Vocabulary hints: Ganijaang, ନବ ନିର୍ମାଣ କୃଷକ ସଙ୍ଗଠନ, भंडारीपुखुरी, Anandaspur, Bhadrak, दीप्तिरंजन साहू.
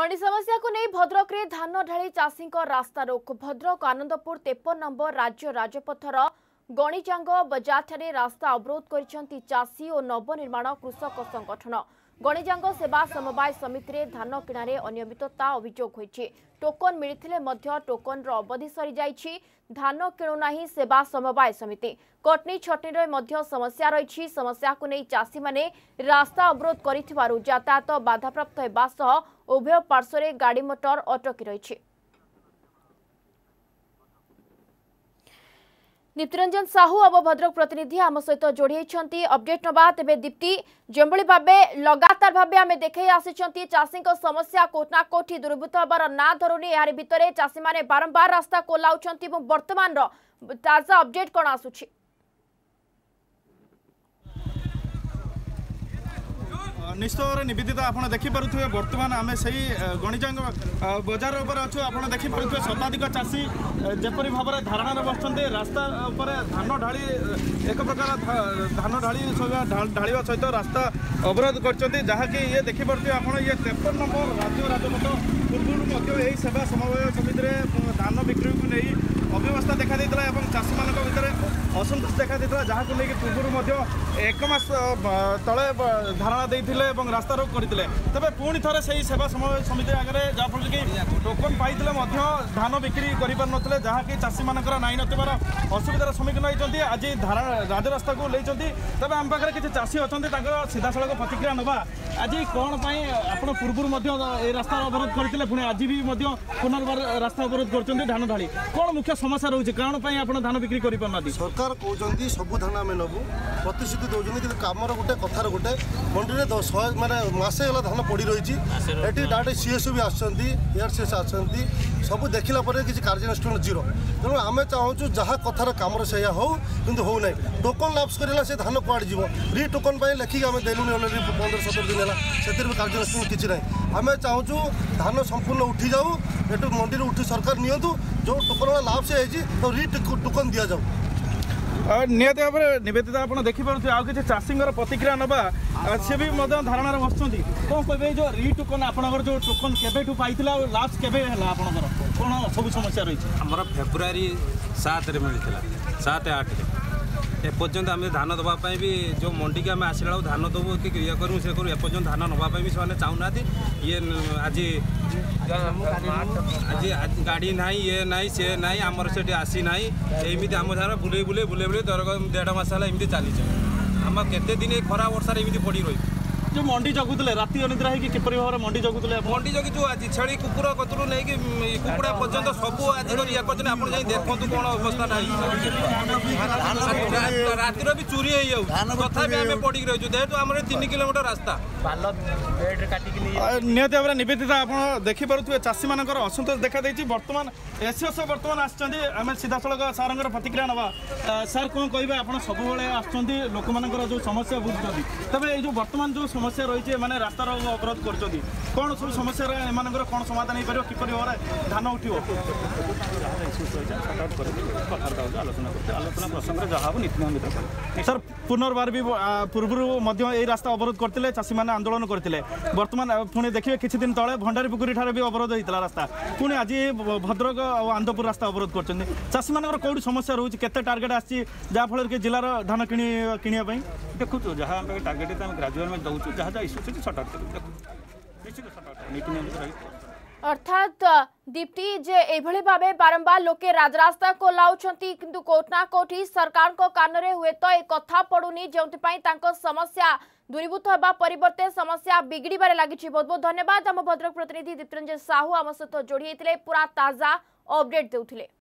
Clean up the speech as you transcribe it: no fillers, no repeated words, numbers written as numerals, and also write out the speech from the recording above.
मंडी समस्या को नहीं भद्रक रे धान ढाली चाषी रास्ता रोक। भद्रक आनंदपुर 53 नंबर राज्य राजपथर गणिजांग बजार रास्ता अवरोध करिसंती चाषी और नवनिर्माण कृषक संगठन। गणिजांग सेवा समवाय समिति रे धान किणारे अनियमितता अभियोग होइछि। टोकन मिलिथिले मध्य टोकन रो अवधि सरी जाइछि। धान किणु नाही सेवा समवाय समिति। कटनी छटनी रे मध्य समस्या रहिछि। समस्या को नै चासी माने रास्ता अवरोध करिथिबारु यातायात बाधाप्राप्त हेबा सह उभय पार्श्व रे गाड़ी मोटर अटकी रहिछि। दीप्तिरंजन साहू अब भद्रक प्रतिनिधि आम सहित जोड़ी होती अपडेट नवा। तेज दीप्ति, जोभली भाव लगातार भाव आम देखे आसी चाषी समस्या कोटना कोटी दूरीभूत हबार ना धरुनी। यार भितर चाषी मैंने बारंबार रास्ता कोलाउंट बर्तमान ताजा अपडेट कौन आसू? निश्चित भाव में निवेदिता आपड़ देखिपे बर्तमान आम से ही गणिजांग बजार अच्छु। आपड़ देखिपे शताधिक चाषी जेपरी भाव में धारण बसते रास्ता उपर धान ढाली एक प्रकार धान ढाली ढाल सहित रास्ता अवरोध करते जहाँकि ये देखिपे आप 53 नंबर राज्य राजपथ पूर्व सेवा समवाय समिति में धान बिक्री को नहीं अव्यवस्था देखा और चाषी मान भर असंतोष देखा जहाँ को लेकिन पूर्व एक मास तले धारणा देते रास्ता रोक करते तेज पुणी थे से सेवा समवाय समिति आगे जहाँफल कि टोकन पाई धान बिक्री करते जहाँकि चाषी मान नाई नसुविधार सम्मुखीन होती। आज राजरास्ता को ले तेज आम पाखे किसी चाषी अच्छा सीधासल प्रतिक्रिया ना आज कौन आप पूर्व रास्तार अवरोध करते पुणी आज भी पुनर्व रास्ता अवरोध कर धान ढाली कौन मुख्य समस्या रही कारण आप धान बिक्री कर सरकार कहते सबू धान आम नबू प्रतिश्रुति दौरान कि कमर गोटे कथार गोटे मंडी में मानने मसे गला धान पड़ रही डायरेक्ट सीएस भी आरसीएस आबू देखला किसी कार्यानुष्ठान जीरो तेणु आम चाहूँ जहाँ कथार कमर से हो कि हो ना टोकन लाप्स करा से धान कौड़ जीव रि टोकन लेखिक आम देलुनि अलरेडी 15-17 दिन है से कार्यानुष्ठान किसी ना आम चाहूँ धान संपूर्ण उठी जाऊ ये मंडी उठी सरकार नि जो टोकन लाप्स हो रि टोकन दि जाऊ निहति भाव में निवेदिता आप देखिपे आउ कि चाषी प्रतिक्रिया नवा सी भी धारणा बसुँच कौन कहे जो रि टोकन आप जो टोकन केवेठू पाई और लास्ट केवे आपंकर कौन सब समस्या रही है? आमर फेब्रुआरी 7 मिलता 7-8 एपर्तंत आम धान दवापाई भी जो मंडी की आम आसला धान दबू कि ये करूँ से करूँ एपर्तंत धान नापी भी से चाहूना ये आज आज गाड़ी ना ये ना सी ना आमर से आसी ना एमती आम धान बुले बुले दर 1.5 मास है एमती चली आम केते दिन खरा वर्षा एमती पड़ रही जो मंडी जगुले राति अनिद्रा होगी किपर भाव में मंडी जगुले मंडी जगिचु आज छेली कुकुर कतरू नहीं कुकुड़ा पर्यटन सबू आज ये कर देखु कौन अवस्था नहीं रातिर भी चोरी हो जाऊ तथा भी आम पड़ी रही जेहेतु आम 3 किलोमीटर रास्ता निहत भाव में निवेदिता आप देखिपे चाषी मान असंतोष देखाई बर्तमान एसओ बर्तमान आम सीधासल सार प्रतिक्रिया ना सार कौन कहे आप सब आसुँच लोक मान जो समस्या बुझुँच तेज ये बर्तमान जो समस्या रही है मैंने रास्तार अवरोध कर कौन सब समस्या कौन समाधान हो पार किपर भाव में धान उठो आलोचना प्रसंग जहाँ नीति सर पुनर्वार भी पूर्व रास्ता अवरोध करते चाषी मैंने आंदोलन करते बर्तमान पुणी देखिए किसी दिन तले भंडारीपुखुरी ठार भी अवरोध होता रास्ता पुणी आज भद्रक और आनंदपुर रास्ता अवरोध कर चाषी मान कौटी समस्या रही है केते टार्गेट आसी जहाँफल कि जिलार धान कि देखु जहाँ टार्गेट ग्राजुएल में दौर जहाँ इश्यू थी सट आउट कर अर्थात दीप्ति जे एभली भावे बारंबार लोके राजरास्ता को लाउछंती किंतु कोटना कोठी सरकार को कान रे हुए तो ए कथा पडुनी जेउति पई तांको समस्या दूरीभूत होबा परिवर्ते समस्या बिगड़ीबारे लागिछि। बहुत बहुत धन्यवाद आम भद्रक प्रतिनिधि दीप्तिरंजन साहू आम सहित जोड़ी होते पूरा ताजा अपडेट देउथिले।